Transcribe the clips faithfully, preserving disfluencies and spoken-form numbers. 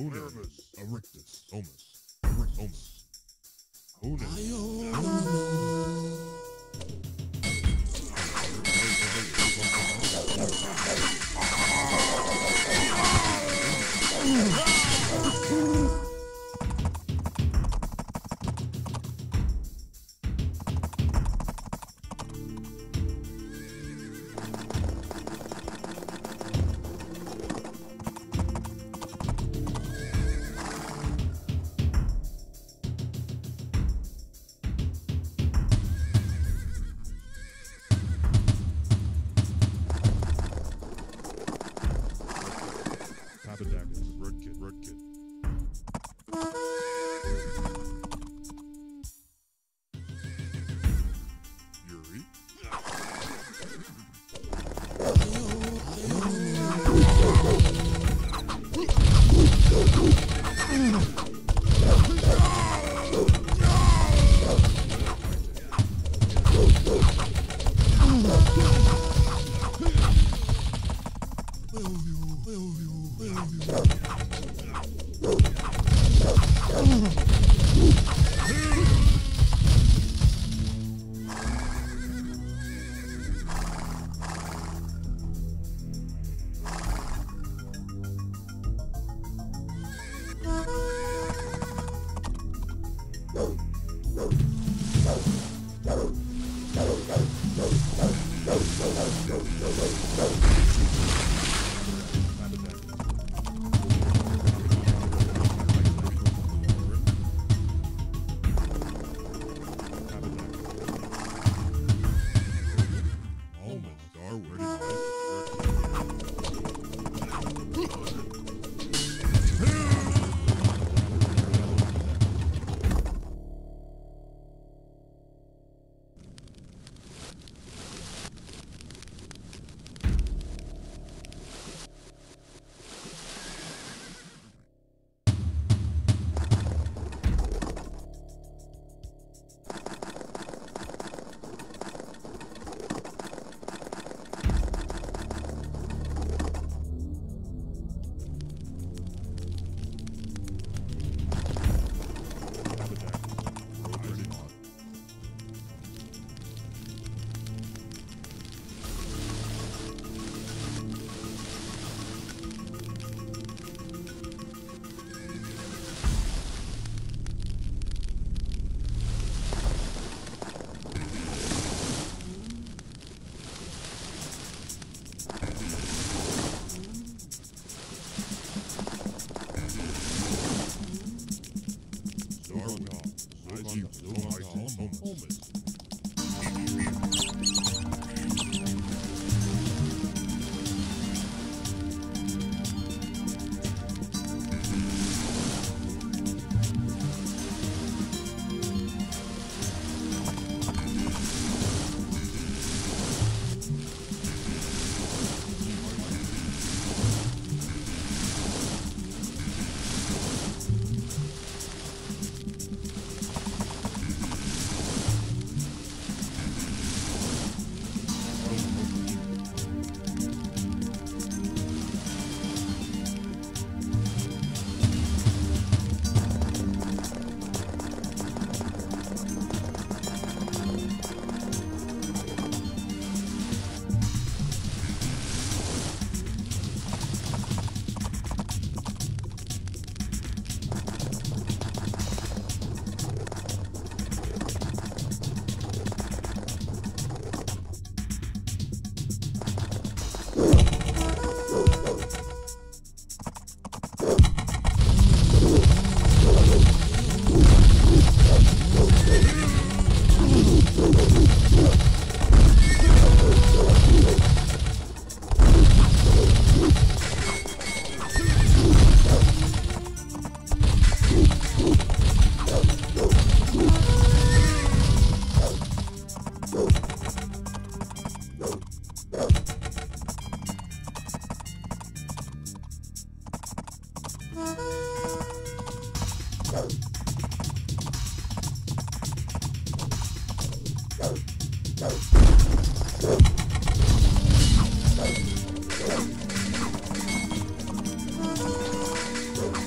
Uno, Erectus, Omus, Erectus, Uno,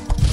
Uno,